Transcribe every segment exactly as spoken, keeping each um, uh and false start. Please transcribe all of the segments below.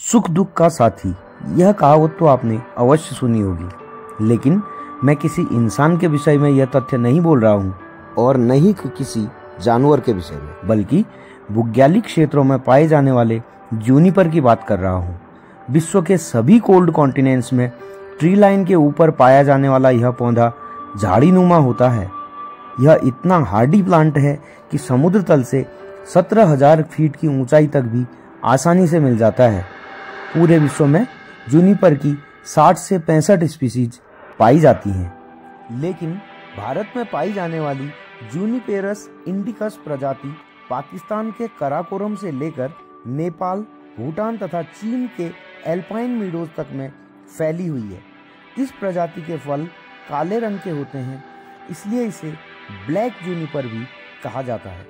सुख दुख का साथी, यह कहावत तो आपने अवश्य सुनी होगी, लेकिन मैं किसी इंसान के विषय में यह तथ्य नहीं बोल रहा हूँ और न ही किसी जानवर के विषय में, बल्कि बुग्याली क्षेत्रों में पाए जाने वाले जूनिपर की बात कर रहा हूँ। विश्व के सभी कोल्ड कॉन्टिनेंट्स में ट्री लाइन के ऊपर पाया जाने वाला यह पौधा झाड़ी नुमा होता है। यह इतना हार्डी प्लांट है कि समुद्र तल से सत्रह हज़ार फीट की ऊंचाई तक भी आसानी से मिल जाता है। पूरे विश्व में जूनिपर की साठ से पैंसठ स्पीशीज पाई जाती हैं, लेकिन भारत में पाई जाने वाली जूनिपरस इंडिकस प्रजाति पाकिस्तान के काराकोरम से लेकर नेपाल, भूटान तथा चीन के एल्पाइन मीडोज तक में फैली हुई है। इस प्रजाति के फल काले रंग के होते हैं, इसलिए इसे ब्लैक जूनिपर भी कहा जाता है।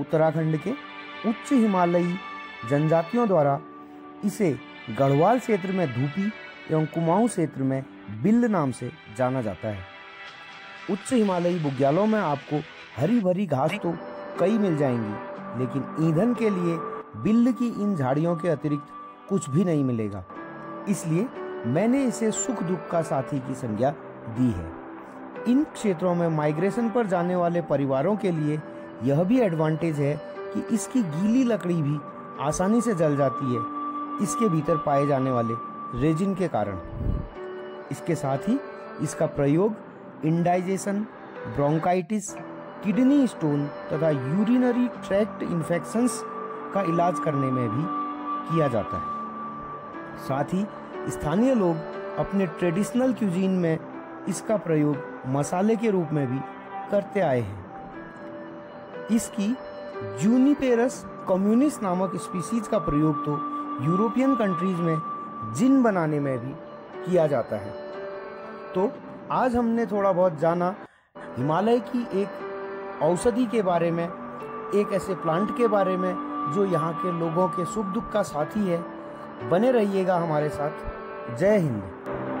उत्तराखंड के उच्च हिमालयी जनजातियों द्वारा इसे गढ़वाल क्षेत्र में धूपी एवं कुमाऊँ क्षेत्र में बिल्ल नाम से जाना जाता है। उच्च हिमालयी बुग्यालों में आपको हरी भरी घास तो कई मिल जाएंगी, लेकिन ईंधन के लिए बिल्ल की इन झाड़ियों के अतिरिक्त कुछ भी नहीं मिलेगा। इसलिए मैंने इसे सुख दुख का साथी की संज्ञा दी है। इन क्षेत्रों में माइग्रेशन पर जाने वाले परिवारों के लिए यह भी एडवांटेज है कि इसकी गीली लकड़ी भी आसानी से जल जाती है, इसके भीतर पाए जाने वाले रेजिन के कारण। इसके साथ ही इसका प्रयोग इंडाइजेशन, ब्रोंकाइटिस, किडनी स्टोन तथा यूरिनरी ट्रैक्ट इन्फेक्शंस का इलाज करने में भी किया जाता है। साथ ही स्थानीय लोग अपने ट्रेडिशनल क्यूजीन में इसका प्रयोग मसाले के रूप में भी करते आए हैं। इसकी जूनिपेरस कम्युनिस नामक स्पीसीज का प्रयोग तो यूरोपियन कंट्रीज में जिन बनाने में भी किया जाता है। तो आज हमने थोड़ा बहुत जाना हिमालय की एक औषधि के बारे में, एक ऐसे प्लांट के बारे में जो यहाँ के लोगों के सुख दुख का साथी है। बने रहिएगा हमारे साथ। जय हिंद।